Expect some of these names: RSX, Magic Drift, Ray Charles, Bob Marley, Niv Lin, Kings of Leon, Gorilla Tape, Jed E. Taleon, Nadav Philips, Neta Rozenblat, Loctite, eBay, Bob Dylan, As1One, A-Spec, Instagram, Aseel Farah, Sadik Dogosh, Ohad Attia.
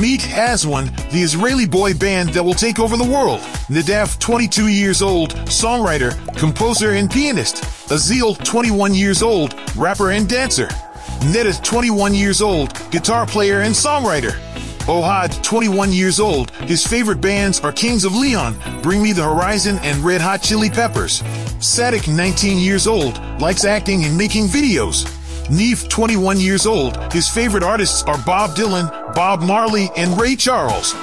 Meet As1One, the Israeli boy band that will take over the world. Nadav, 22 years old, songwriter, composer and pianist. Aseel, 21 years old, rapper and dancer. Neta, 21 years old, guitar player and songwriter. Ohad, 21 years old, his favorite bands are Kings of Leon, Bring Me the Horizon and Red Hot Chili Peppers. Sadik, 19 years old, likes acting and making videos. Niv, 21 years old, his favorite artists are Bob Dylan, Bob Marley and Ray Charles.